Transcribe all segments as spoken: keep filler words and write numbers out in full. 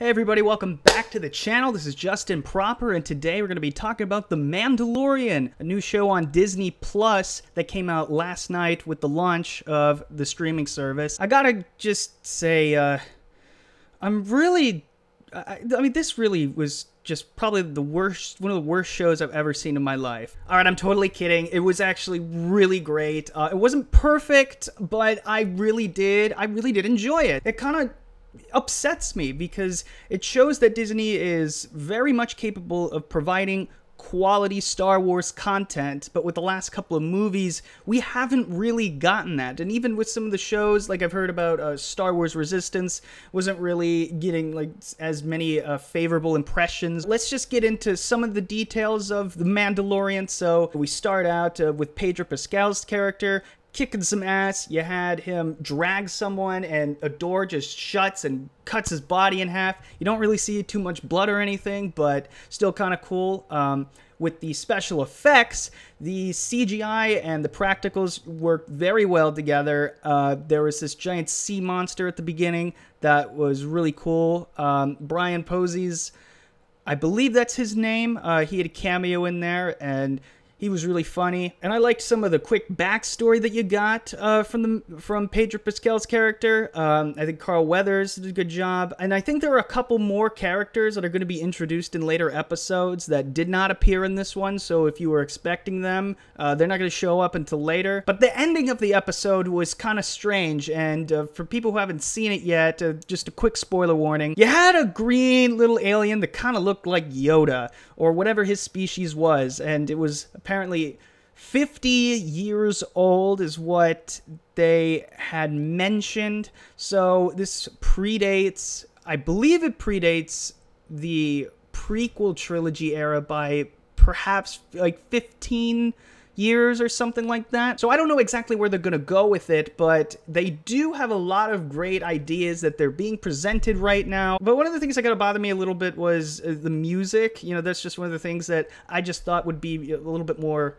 Hey everybody, welcome back to the channel. This is Justin Proper, and today we're going to be talking about The Mandalorian, a new show on Disney Plus that came out last night with the launch of the streaming service. I gotta just say, uh, I'm really, I, I mean, this really was just probably the worst, one of the worst shows I've ever seen in my life. All right, I'm totally kidding. It was actually really great. Uh, it wasn't perfect, but I really did, I really did enjoy it. It kind of upsets me because it shows that Disney is very much capable of providing quality Star Wars content, but with the last couple of movies, we haven't really gotten that. And even with some of the shows, like I've heard about uh, Star Wars Resistance, wasn't really getting like as many uh, favorable impressions. Let's just get into some of the details of The Mandalorian. So we start out uh, with Pedro Pascal's character, kicking some ass. You had him drag someone and a door just shuts and cuts his body in half. You don't really see too much blood or anything, but still kind of cool. Um, with the special effects, the C G I and the practicals work very well together. Uh, there was this giant sea monster at the beginning that was really cool. Um, Brian Posey's, I believe that's his name. Uh, he had a cameo in there, and he was really funny, and I liked some of the quick backstory that you got uh, from the from Pedro Pascal's character. Um, I think Carl Weathers did a good job, and I think there are a couple more characters that are going to be introduced in later episodes that did not appear in this one. So if you were expecting them, uh, they're not going to show up until later. But the ending of the episode was kind of strange, and uh, for people who haven't seen it yet, uh, just a quick spoiler warning: you had a green little alien that kind of looked like Yoda or whatever his species was, and it was apparently Apparently fifty years old is what they had mentioned. So this predates, I believe it predates the prequel trilogy era by perhaps like fifteen years or something like that. So I don't know exactly where they're going to go with it, but they do have a lot of great ideas that they're being presented right now. But one of the things that got to bother me a little bit was the music. You know, that's just one of the things that I just thought would be a little bit more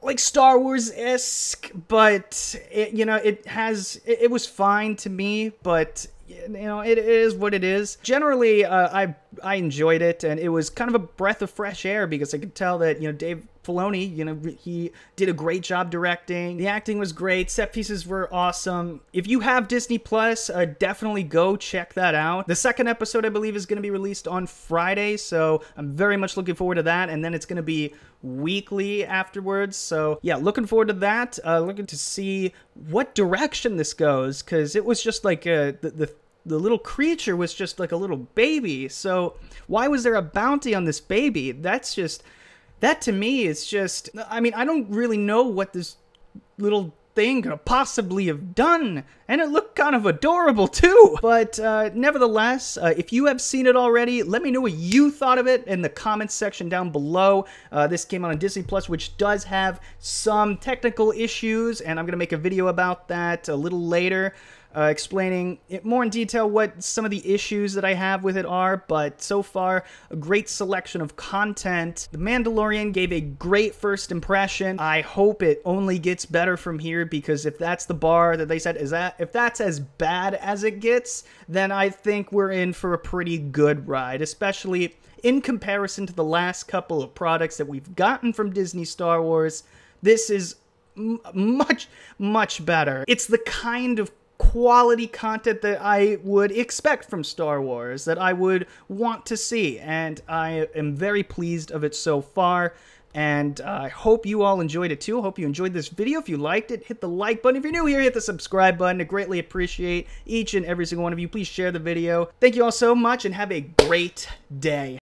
like Star Wars-esque, but it, you know, it has, it, it was fine to me, but you know, it is what it is. Generally, uh, I I enjoyed it, and it was kind of a breath of fresh air because I could tell that, you know, Dave Filoni, you know, he did a great job directing. The acting was great. Set pieces were awesome. If you have Disney Plus, uh, definitely go check that out. The second episode, I believe, is going to be released on Friday, so I'm very much looking forward to that. And then it's going to be weekly afterwards. So yeah, looking forward to that. Uh, looking to see what direction this goes, because it was just like uh, the, the The little creature was just like a little baby. So why was there a bounty on this baby? That's just, that to me is just, I mean, I don't really know what this little thing could have possibly have done. And it looked kind of adorable too. But uh, nevertheless, uh, if you have seen it already, let me know what you thought of it in the comments section down below. Uh, this came out on Disney Plus, which does have some technical issues, and I'm going to make a video about that a little later. Uh, explaining it more in detail what some of the issues that I have with it are, but so far, a great selection of content. The Mandalorian gave a great first impression. I hope it only gets better from here, because if that's the bar that they said, is that if that's as bad as it gets, then I think we're in for a pretty good ride, especially in comparison to the last couple of products that we've gotten from Disney Star Wars. This is m much, much better. It's the kind of quality content that I would expect from Star Wars, that I would want to see, and I am very pleased of it so far, and I uh, hope you all enjoyed it too. Hope you enjoyed this video. If you liked it, hit the like button. If you're new here, hit the subscribe button. I greatly appreciate each and every single one of you. Please share the video. Thank you all so much, and have a great day.